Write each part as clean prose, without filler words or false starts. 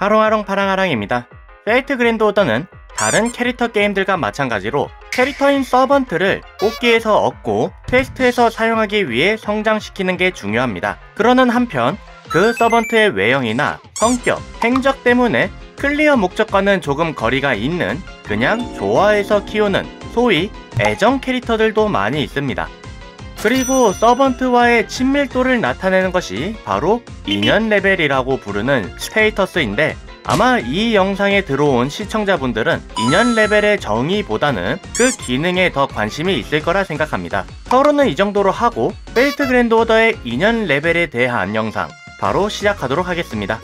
하롱하롱 파랑하랑입니다. 페이트 그랜드 오더는 다른 캐릭터 게임들과 마찬가지로 캐릭터인 서번트를 뽑기에서 얻고 퀘스트에서 사용하기 위해 성장시키는 게 중요합니다. 그러는 한편 그 서번트의 외형이나 성격, 행적 때문에 클리어 목적과는 조금 거리가 있는 그냥 좋아해서 키우는 소위 애정 캐릭터들도 많이 있습니다. 그리고 서번트와의 친밀도를 나타내는 것이 바로 인연 레벨이라고 부르는 스테이터스인데, 아마 이 영상에 들어온 시청자분들은 인연 레벨의 정의보다는 그 기능에 더 관심이 있을 거라 생각합니다. 서론은 이 정도로 하고 페이트 그랜드 오더의 인연 레벨에 대한 영상 바로 시작하도록 하겠습니다.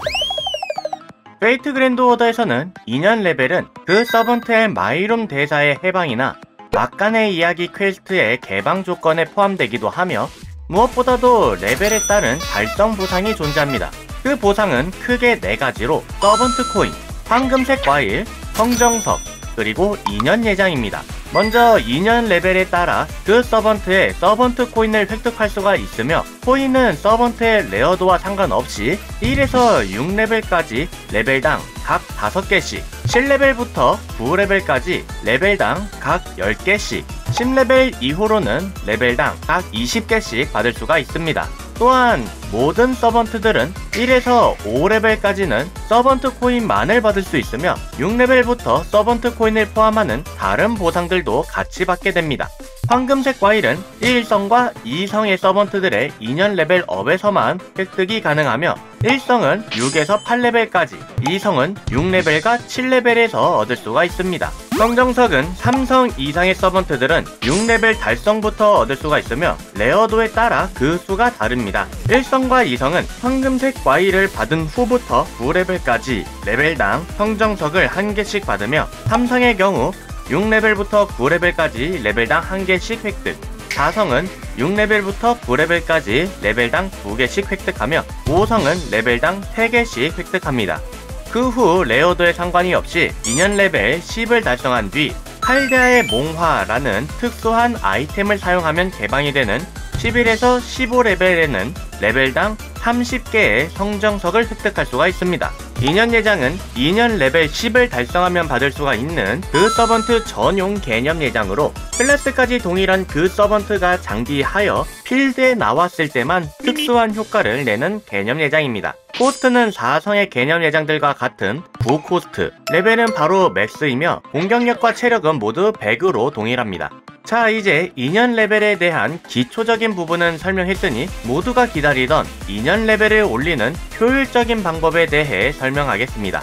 페이트 그랜드 오더에서는 인연 레벨은 그 서번트의 마이룸 대사의 해방이나 막간의 이야기 퀘스트의 개방 조건에 포함되기도 하며, 무엇보다도 레벨에 따른 달성 보상이 존재합니다. 그 보상은 크게 4가지로 서번트 코인, 황금색 과일, 성정석, 그리고 인연 예장입니다. 먼저 인연 레벨에 따라 그 서번트의 서번트 코인을 획득할 수가 있으며, 코인은 서번트의 레어도와 상관없이 1에서 6레벨까지 레벨당 각 5개씩, 7레벨부터 9레벨까지 레벨당 각 10개씩, 10레벨 이후로는 레벨당 각 20개씩 받을 수가 있습니다. 또한 모든 서번트들은 1에서 5레벨까지는 서번트 코인만을 받을 수 있으며, 6레벨부터 서번트 코인을 포함하는 다른 보상들도 같이 받게 됩니다. 황금색 과일은 1성과 2성의 서번트들의 인연 레벨 업에서만 획득이 가능하며, 1성은 6에서 8레벨까지, 2성은 6레벨과 7레벨에서 얻을 수가 있습니다. 성정석은 3성 이상의 서번트들은 6레벨 달성부터 얻을 수가 있으며, 레어도에 따라 그 수가 다릅니다. 1성과 2성은 황금색 과일을 받은 후부터 9레벨까지 레벨당 성정석을 1개씩 받으며, 3성의 경우 6레벨부터 9레벨까지 레벨당 1개씩 획득, 4성은 6레벨부터 9레벨까지 레벨당 2개씩 획득하며, 5성은 레벨당 3개씩 획득합니다. 그 후 레어도에 상관이 없이 인연 레벨 10을 달성한 뒤 칼데아의 몽화라는 특수한 아이템을 사용하면 개방이 되는 11에서 15레벨에는 레벨당 30개의 성정석을 획득할 수가 있습니다. 인연 예장은 인연 레벨 10을 달성하면 받을 수가 있는 그 서번트 전용 개념 예장으로, 클래스까지 동일한 그 서번트가 장비하여 필드에 나왔을 때만 특수한 효과를 내는 개념 예장입니다. 코스트는 4성의 개념 예장들과 같은 9코스트, 레벨은 바로 맥스이며 공격력과 체력은 모두 100으로 동일합니다. 자, 이제 인연 레벨에 대한 기초적인 부분은 설명했으니 모두가 기다리던 인연 레벨을 올리는 효율적인 방법에 대해 설명하겠습니다.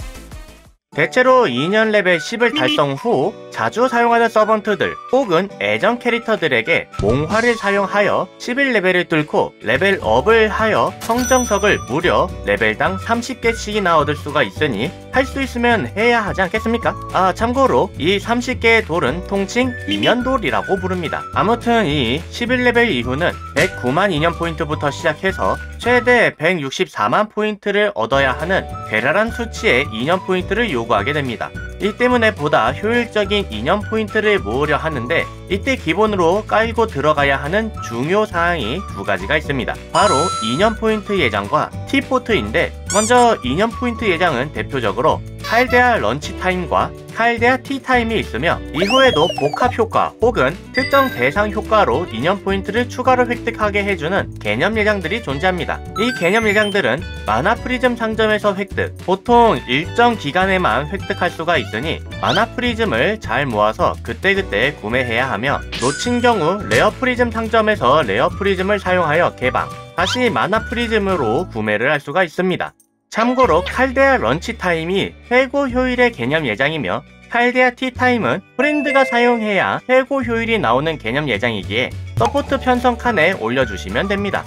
대체로 인연 레벨 10을 달성 후 자주 사용하는 서번트들 혹은 애정 캐릭터들에게 몽화를 사용하여 11레벨을 뚫고 레벨업을 하여 성정석을 무려 레벨당 30개씩이나 얻을 수가 있으니 할 수 있으면 해야 하지 않겠습니까? 아, 참고로 이 30개의 돌은 통칭 인연돌이라고 부릅니다. 아무튼 이 11레벨 이후는 109만 인연 포인트부터 시작해서 최대 164만 포인트를 얻어야 하는 괴랄한 수치의 인연 포인트를 요구하게 됩니다. 이 때문에 보다 효율적인 인연 포인트를 모으려 하는데, 이때 기본으로 깔고 들어가야 하는 중요 사항이 2가지가 있습니다. 바로 인연 포인트 예장과 티포트인데, 먼저 인연 포인트 예장은 대표적으로 칼데아 런치 타임과 칼데아 티타임이 있으며, 이후에도 복합효과 혹은 특정 대상 효과로 인연 포인트를 추가로 획득하게 해주는 개념 예장들이 존재합니다. 이 개념 예장들은 마나 프리즘 상점에서 획득, 보통 일정 기간에만 획득할 수가 있으니 마나 프리즘을 잘 모아서 그때그때 구매해야 하며, 놓친 경우 레어 프리즘 상점에서 레어 프리즘을 사용하여 개방, 다시 마나 프리즘으로 구매를 할 수가 있습니다. 참고로 칼데아 런치 타임이 회고 효율의 개념 예장이며, 칼데아 티타임은 프렌드가 사용해야 회고 효율이 나오는 개념 예장이기에 서포트 편성 칸에 올려주시면 됩니다.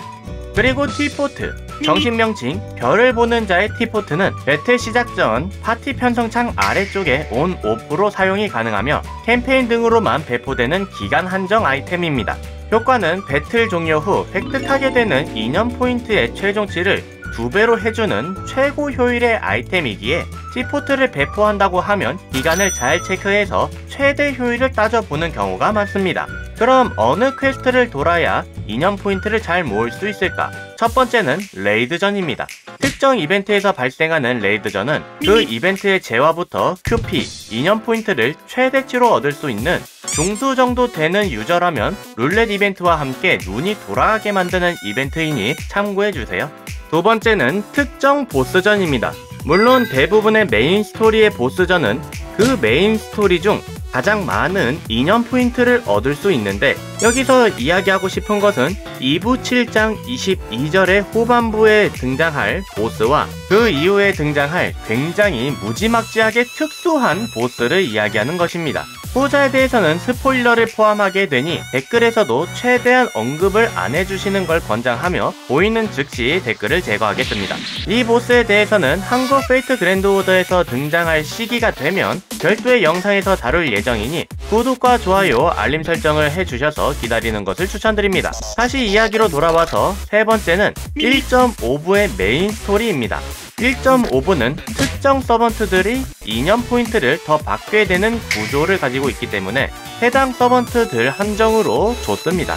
그리고 티포트, 정식명칭 별을 보는 자의 티포트는 배틀 시작 전 파티 편성창 아래쪽에 ON, OFF로 사용이 가능하며, 캠페인 등으로만 배포되는 기간 한정 아이템입니다. 효과는 배틀 종료 후 획득하게 되는 인연 포인트의 최종치를 2배로 해주는 최고 효율의 아이템이기에 티포트를 배포한다고 하면 기간을 잘 체크해서 최대 효율을 따져보는 경우가 많습니다. 그럼 어느 퀘스트를 돌아야 인연 포인트를 잘 모을 수 있을까? 첫 번째는 레이드전입니다. 특정 이벤트에서 발생하는 레이드전은 그 이벤트의 재화부터 QP, 인연 포인트를 최대치로 얻을 수 있는 중수 정도 되는 유저라면 룰렛 이벤트와 함께 눈이 돌아가게 만드는 이벤트이니 참고해주세요. 두 번째는 특정 보스전입니다. 물론 대부분의 메인 스토리의 보스전은 그 메인 스토리 중 가장 많은 인연 포인트를 얻을 수 있는데, 여기서 이야기하고 싶은 것은 2부 7장 22절의 후반부에 등장할 보스와 그 이후에 등장할 굉장히 무지막지하게 특수한 보스를 이야기하는 것입니다. 후자에 대해서는 스포일러를 포함하게 되니 댓글에서도 최대한 언급을 안 해주시는 걸 권장하며 보이는 즉시 댓글을 제거하겠습니다. 이 보스에 대해서는 한거 페이트 그랜드 오더에서 등장할 시기가 되면 별도의 영상에서 다룰 예정이니 구독과 좋아요, 알림 설정을 해주셔서 기다리는 것을 추천드립니다. 다시 이야기로 돌아와서 세 번째는 1.5부의 메인 스토리입니다. 1.5부는 특정 서번트들이 인연 포인트를 더 받게 되는 구조를 가지고 있기 때문에 해당 서번트들 한정으로 줬습니다.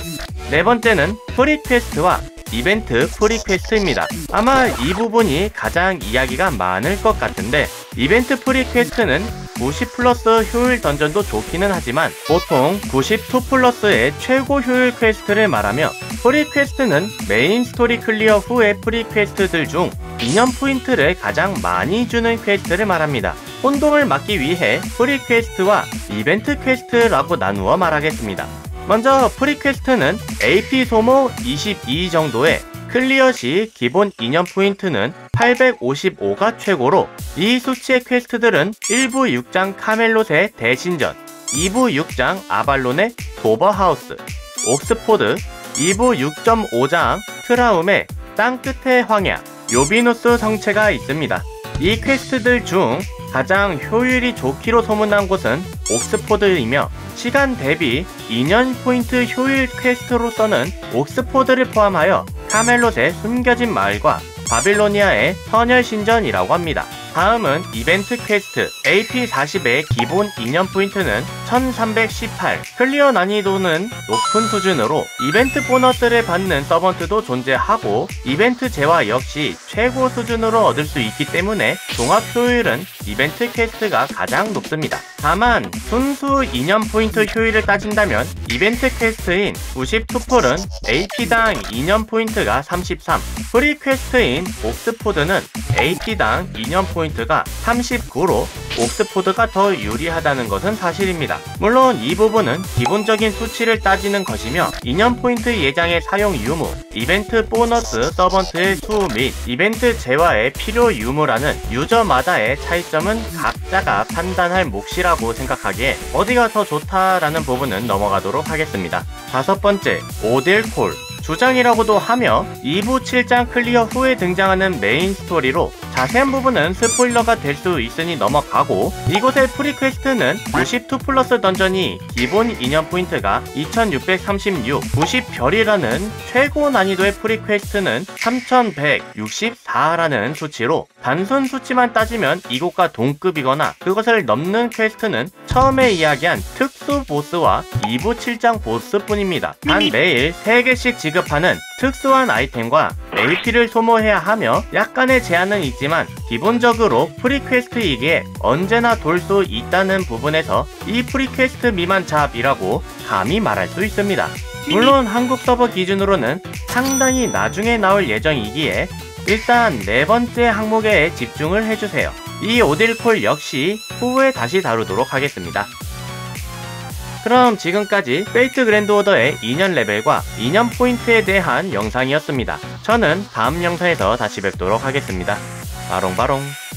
네 번째는 프리퀘스트와 이벤트 프리퀘스트입니다. 아마 이 부분이 가장 이야기가 많을 것 같은데, 이벤트 프리퀘스트는 90+ 효율 던전도 좋기는 하지만 보통 92+의 최고 효율 퀘스트를 말하며, 프리퀘스트는 메인 스토리 클리어 후의 프리퀘스트들 중 인연 포인트를 가장 많이 주는 퀘스트를 말합니다. 혼동을 막기 위해 프리퀘스트와 이벤트 퀘스트라고 나누어 말하겠습니다. 먼저 프리퀘스트는 AP 소모 22 정도에 클리어 시 기본 인연 포인트는 855가 최고로, 이 수치의 퀘스트들은 1부 6장 카멜롯의 대신전, 2부 6장 아발론의 도버 하우스, 옥스포드, 2부 6.5장 트라움의 땅끝의 황야, 요비노스 성체가 있습니다. 이 퀘스트들 중 가장 효율이 좋기로 소문난 곳은 옥스포드이며, 시간 대비 인연 포인트 효율 퀘스트로서는 옥스포드를 포함하여 카멜롯의 숨겨진 마을과 바빌로니아의 선열신전이라고 합니다. 다음은 이벤트 퀘스트. AP40의 기본 인연 포인트는 1318, 클리어 난이도는 높은 수준으로 이벤트 보너스를 받는 서번트도 존재하고 이벤트 재화 역시 최고 수준으로 얻을 수 있기 때문에 종합 효율은 이벤트 퀘스트가 가장 높습니다. 다만 순수 인연 포인트 효율을 따진다면 이벤트 퀘스트인 92풀은 AP당 인연 포인트가 33, 프리 퀘스트인 옥스포드는 AP당 인연 포인트가 39로 옥스포드가 더 유리하다는 것은 사실입니다. 물론 이 부분은 기본적인 수치를 따지는 것이며, 인연 포인트 예장의 사용 유무, 이벤트 보너스 서번트의 수 및 이벤트 재화의 필요 유무라는 유저마다의 차이점은 각자가 판단할 몫이라고 생각하기에 어디가 더 좋다라는 부분은 넘어가도록 하겠습니다. 다섯 번째, 오딜 콜. 주장이라고도 하며 2부 7장 클리어 후에 등장하는 메인 스토리로 자세한 부분은 스포일러가 될 수 있으니 넘어가고, 이곳의 프리퀘스트는 92+ 던전이 기본 인연 포인트가 2636, 90별이라는 최고 난이도의 프리퀘스트는 3164라는 수치로, 단순 수치만 따지면 이곳과 동급이거나 그것을 넘는 퀘스트는 처음에 이야기한 특수 보스와 2부 7장 보스뿐입니다. 단 매일 3개씩 지급하는 특수한 아이템과 AP를 소모해야 하며 약간의 제한은 있지만 기본적으로 프리퀘스트이기에 언제나 돌 수 있다는 부분에서 이 프리퀘스트 미만 잡이라고 감히 말할 수 있습니다. 물론 한국 서버 기준으로는 상당히 나중에 나올 예정이기에 일단 네 번째 항목에 집중을 해주세요. 이 오딜 콜 역시 후에 다시 다루도록 하겠습니다. 그럼 지금까지 페이트 그랜드 오더의 인연 레벨과 인연 포인트에 대한 영상이었습니다. 저는 다음 영상에서 다시 뵙도록 하겠습니다. 바롱바롱.